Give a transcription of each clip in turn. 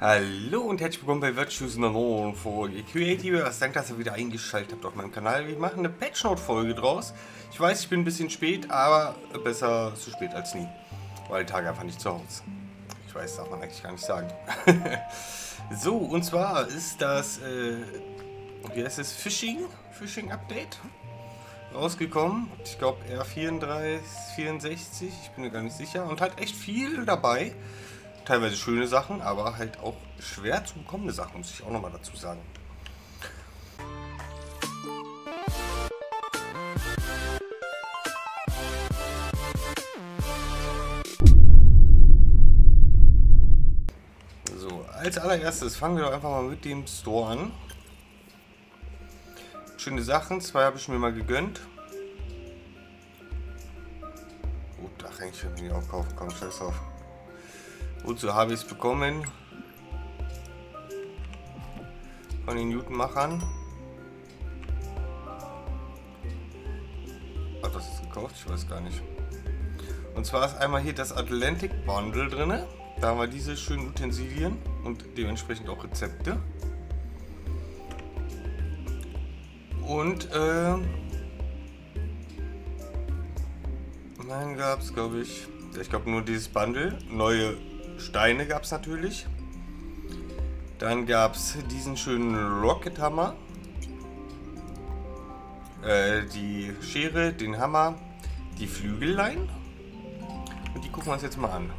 Hallo und herzlich willkommen bei Virtual Studios Creative. Was danke, dass ihr wieder eingeschaltet habt auf meinem Kanal. Wir machen eine Patch Note Folge draus. Ich weiß, ich bin ein bisschen spät, aber besser zu spät als nie. Weil der Tag einfach nicht zu Hause. Ich weiß, darf man eigentlich gar nicht sagen. So, und zwar ist das Phishing Update rausgekommen. Ich glaube R34, 64, ich bin mir gar nicht sicher. Und halt echt viel dabei. Teilweise schöne Sachen, aber halt auch schwer zu bekommene Sachen, muss ich auch nochmal dazu sagen. So, als allererstes fangen wir doch einfach mal mit dem Store an. Schöne Sachen, zwei habe ich mir mal gegönnt. Gut, ach, eigentlich will ich die auch kaufen, komm, scheiß auf. Gut, so habe ich es bekommen von den Newton-Machern. Hat das jetzt gekauft? Ich weiß gar nicht. Und zwar ist einmal hier das Atlantic Bundle drin. Da haben wir diese schönen Utensilien und dementsprechend auch Rezepte. Und nein, gab es glaube ich. Ich glaube nur dieses Bundle. Neue Steine gab es natürlich. Dann gab es diesen schönen Rocket Hammer. Die Schere, den Hammer, die Flügellein. Und die gucken wir uns jetzt mal an.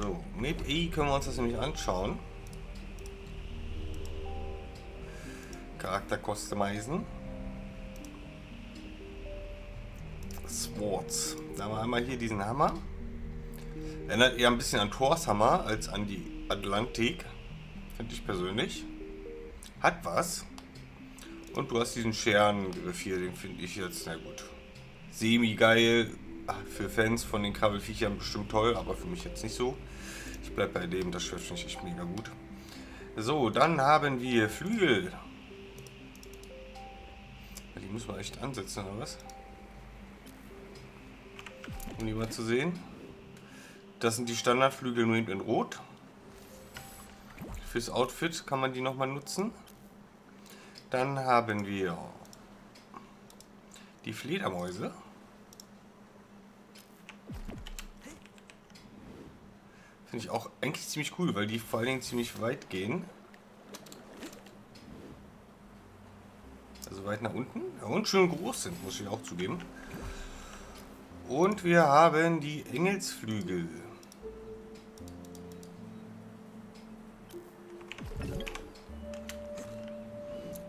So, mit E können wir uns das nämlich anschauen. Charakter customizen. Swords. Da haben wir einmal hier diesen Hammer. Erinnert eher ein bisschen an Thors Hammer als an die Atlantik. Finde ich persönlich. Hat was. Und du hast diesen Scherengriff hier, den finde ich jetzt, na gut, semi-geil. Für Fans von den Krabbelfiechern bestimmt toll, aber für mich jetzt nicht so. Ich bleibe bei dem, das schwört mich echt mega gut. So, dann haben wir Flügel. Die müssen wir echt ansetzen, oder was? Um die mal zu sehen. Das sind die Standardflügel nur in Rot. Fürs Outfit kann man die nochmal nutzen. Dann haben wir die Fledermäuse. Finde ich auch eigentlich ziemlich cool, weil die vor allen Dingen ziemlich weit gehen. Also weit nach unten. Und schön groß sind, muss ich auch zugeben. Und wir haben die Engelsflügel.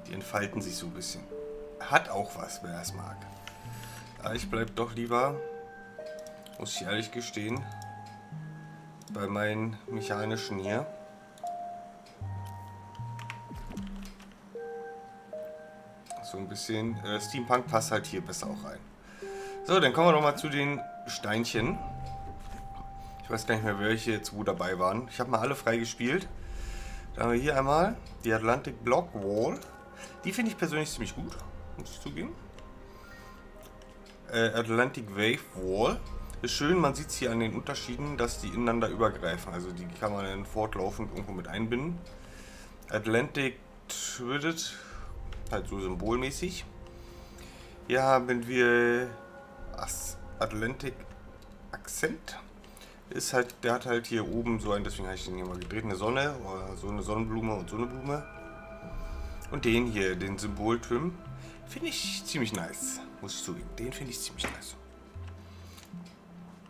Die entfalten sich so ein bisschen. Hat auch was, wer es mag. Aber ich bleib doch lieber, muss ich ehrlich gestehen, bei meinen mechanischen hier. So ein bisschen Steampunk passt halt hier besser auch rein. So, dann kommen wir nochmal zu den Steinchen. Ich weiß gar nicht mehr, welche jetzt wo dabei waren. Ich habe mal alle frei gespielt. Dann haben wir hier einmal die Atlantic Block Wall. Die finde ich persönlich ziemlich gut, muss ich zugeben. Atlantic Wave Wall. Ist schön, man sieht es hier an den Unterschieden, dass die ineinander übergreifen. Also die kann man dann fortlaufend irgendwo mit einbinden. Atlantic Twidditch, halt so symbolmäßig. Hier haben wir Atlantic Accent. Ist halt, der hat halt hier oben so ein, deswegen habe ich den hier mal gedreht, eine Sonne, oder so eine Sonnenblume und so eine Blume. Und den hier, den Symboltrim, finde ich ziemlich nice, muss ich zugeben. Den finde ich ziemlich nice.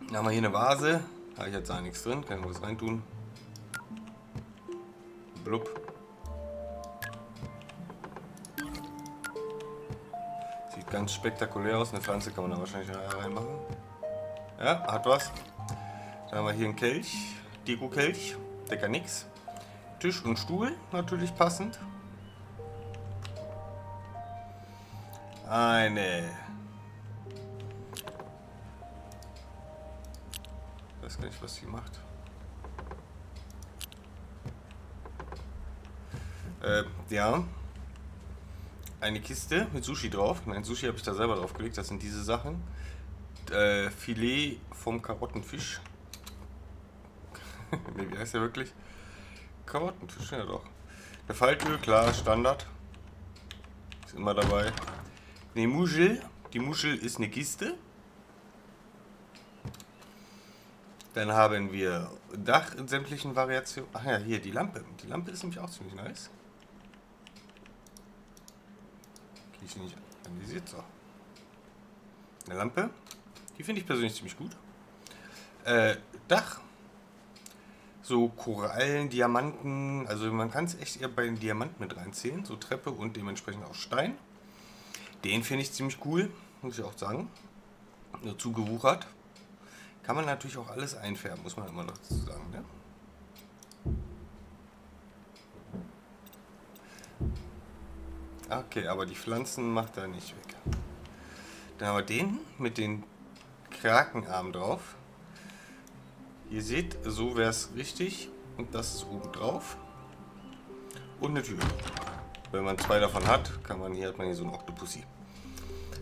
Dann haben wir hier eine Vase, da habe ich jetzt auch nichts drin, kann ich mal was reintun. Blub. Ganz spektakulär aus. Eine Pflanze kann man da wahrscheinlich reinmachen. Ja, hat was. Dann haben wir hier einen Kelch. Deko-Kelch. Der kann nix. Tisch und Stuhl natürlich passend. Eine. Ich weiß gar nicht, was sie macht. Ja. Eine Kiste mit Sushi drauf. Nein, Sushi habe ich da selber drauf gelegt. Das sind diese Sachen. Filet vom Karottenfisch. Ne, wie heißt der wirklich? Karottenfisch, ja doch. Der Faltöl, klar, Standard. Ist immer dabei. Ne, Muschel. Die Muschel ist eine Kiste. Dann haben wir Dach in sämtlichen Variationen. Ach ja, hier die Lampe. Die Lampe ist nämlich auch ziemlich nice. Kriege ich nicht analysiert. So. Eine Lampe. Die finde ich persönlich ziemlich gut. Dach. So Korallen, Diamanten. Also man kann es echt eher bei den Diamanten mit reinzählen. So Treppe und dementsprechend auch Stein. Den finde ich ziemlich cool. Muss ich auch sagen. Nur zugewuchert. Kann man natürlich auch alles einfärben, muss man immer noch dazu sagen. Ne? Okay, aber die Pflanzen macht er nicht weg. Dann haben wir den mit den Krakenarmen drauf. Ihr seht, so wäre es richtig. Und das ist oben drauf. Und eine Tür. Wenn man zwei davon hat, kann man hier, hat man hier so einen Oktopussy.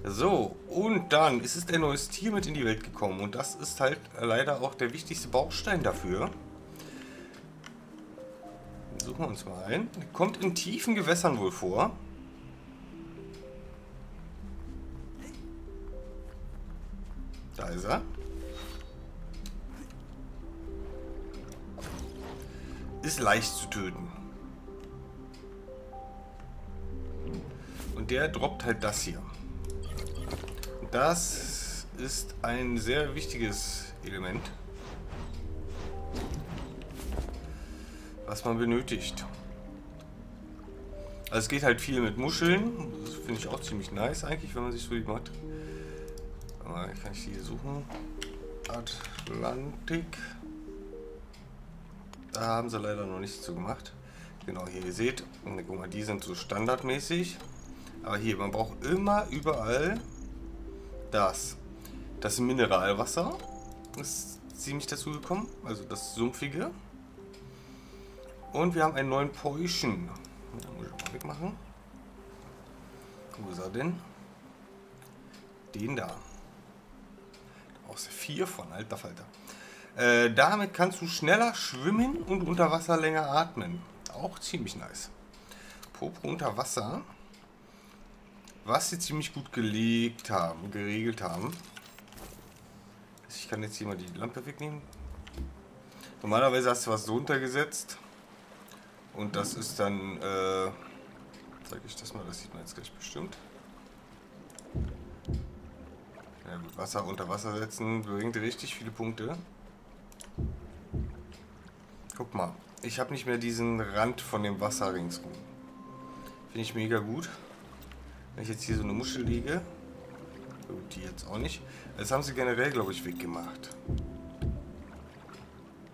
So, und dann ist es ein neues Tier mit in die Welt gekommen. Und das ist halt leider auch der wichtigste Baustein dafür. Suchen wir uns mal ein. Kommt in tiefen Gewässern wohl vor. Da ist er. Ist leicht zu töten. Und der droppt halt das hier. Das ist ein sehr wichtiges Element, was man benötigt. Also es geht halt viel mit Muscheln. Das finde ich auch ziemlich nice eigentlich, wenn man sich so macht. Aber kann ich hier suchen. Atlantik. Da haben sie leider noch nichts zu gemacht. Genau, hier, ihr seht. Guck mal, die sind so standardmäßig. Aber hier, man braucht immer überall... Das Mineralwasser ist ziemlich dazu gekommen, also das sumpfige. Und wir haben einen neuen Poischen. Da muss ich mal wegmachen. Wo ist er denn? Den da. Da brauchst du 4 von, alter Falter. Damit kannst du schneller schwimmen und unter Wasser länger atmen. Auch ziemlich nice. Popo unter Wasser. Was sie ziemlich gut geregelt haben. Ich kann jetzt hier mal die Lampe wegnehmen. Normalerweise hast du was drunter gesetzt. Und das ist dann, zeige ich das mal, das sieht man jetzt gleich bestimmt. Ja, mit Wasser unter Wasser setzen bringt richtig viele Punkte. Guck mal, ich habe nicht mehr diesen Rand von dem Wasser ringsrum. Finde ich mega gut. Wenn ich jetzt hier so eine Muschel liege, die jetzt auch nicht. Das haben sie generell, glaube ich, weggemacht.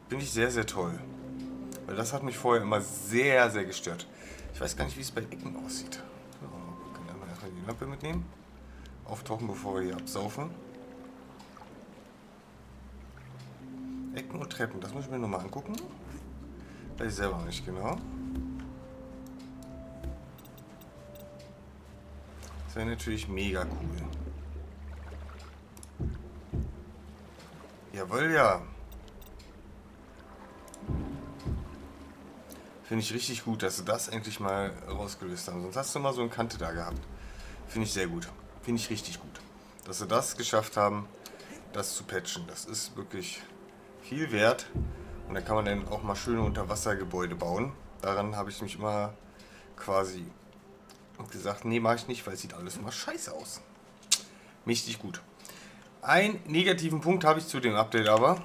Finde ich sehr, sehr toll. Weil das hat mich vorher immer sehr, sehr gestört. Ich weiß gar nicht, wie es bei Ecken aussieht. So, können wir einfach die Lampe mitnehmen. Auftauchen, bevor wir hier absaufen. Ecken und Treppen, das muss ich mir nochmal angucken. Weiß ich selber nicht genau. Das wäre natürlich mega cool. Jawohl, ja. Finde ich richtig gut, dass sie das endlich mal rausgelöst haben. Sonst hast du mal so eine Kante da gehabt. Finde ich sehr gut. Finde ich richtig gut. Dass sie das geschafft haben, das zu patchen. Das ist wirklich viel wert. Und da kann man dann auch mal schöne Unterwassergebäude bauen. Daran habe ich mich immer quasi... und gesagt, nee, mache ich nicht, weil es sieht alles immer scheiße aus. Richtig gut. Einen negativen Punkt habe ich zu dem Update aber.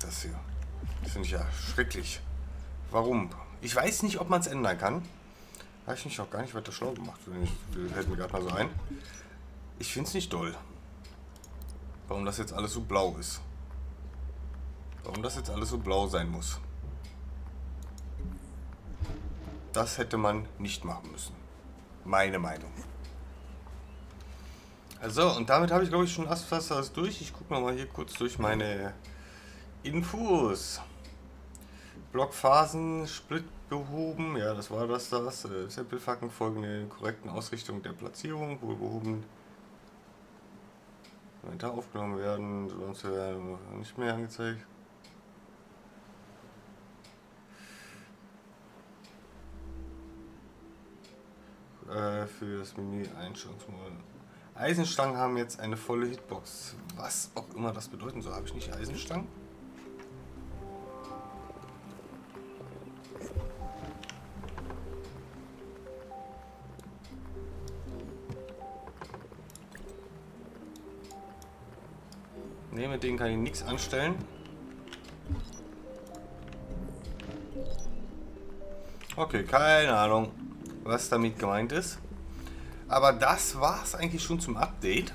Das hier. Das finde ich ja schrecklich. Warum? Ich weiß nicht, ob man es ändern kann. Habe ich mich auch gar nicht weiter schlau gemacht. Das hält mir gerade mal so ein. Ich finde es nicht doll. Warum das jetzt alles so blau ist. Warum das jetzt alles so blau sein muss. Das hätte man nicht machen müssen. Meine Meinung. Also, und damit habe ich, glaube ich, schon fast alles durch. Ich gucke nochmal hier kurz durch meine Infos. Blockphasen, Split behoben. Ja, das war das. Sample-Facken folgen der korrekten Ausrichtung der Platzierung. Wohl behoben. Kommentar aufgenommen werden. Sonst werden wir nicht mehr angezeigt. mehr für das Menü Einstellungsmodul. Eisenstangen haben jetzt eine volle Hitbox. Was auch immer das bedeuten soll. Habe ich nicht Eisenstangen? Ne, mit denen kann ich nichts anstellen. Okay, keine Ahnung, was damit gemeint ist. Aber das war es eigentlich schon zum Update.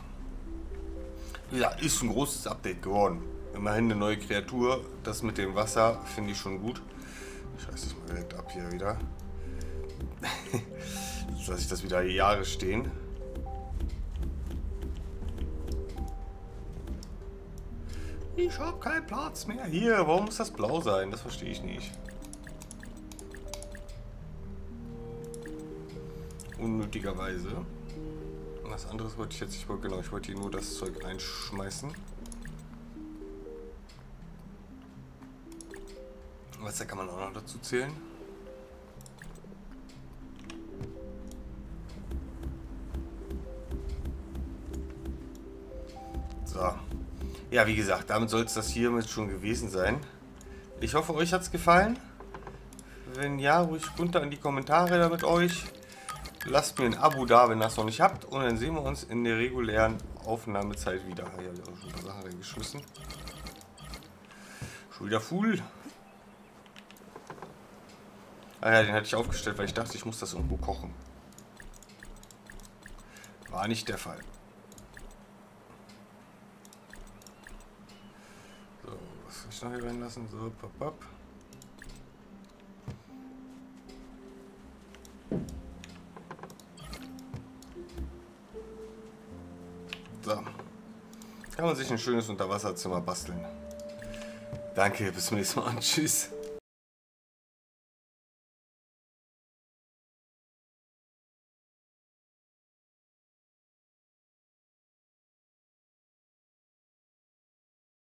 Ja, ist ein großes Update geworden. Immerhin eine neue Kreatur. Das mit dem Wasser finde ich schon gut. Scheiße, ich mal direkt ab hier wieder. Jetzt lasse ich das wieder Jahre stehen. Ich habe keinen Platz mehr. Hier, warum muss das blau sein? Das verstehe ich nicht. Unnötigerweise. Was anderes wollte ich jetzt nicht, genau, ich wollte hier nur das Zeug reinschmeißen. Was, da kann man auch noch dazu zählen. So. Ja, wie gesagt, damit soll es das hiermit schon gewesen sein. Ich hoffe, euch hat es gefallen. Wenn ja, ruhig runter in die Kommentare damit euch. Lasst mir ein Abo da, wenn ihr das noch nicht habt. Und dann sehen wir uns in der regulären Aufnahmezeit wieder. Hier habe ich auch schon ein paar Sachen reingeschmissen. Schon wieder full. Ah ja, den hatte ich aufgestellt, weil ich dachte, ich muss das irgendwo kochen. War nicht der Fall. So, was soll ich noch hier reinlassen? So, pop. Kann man sich ein schönes Unterwasserzimmer basteln. Danke, bis zum nächsten Mal. Tschüss.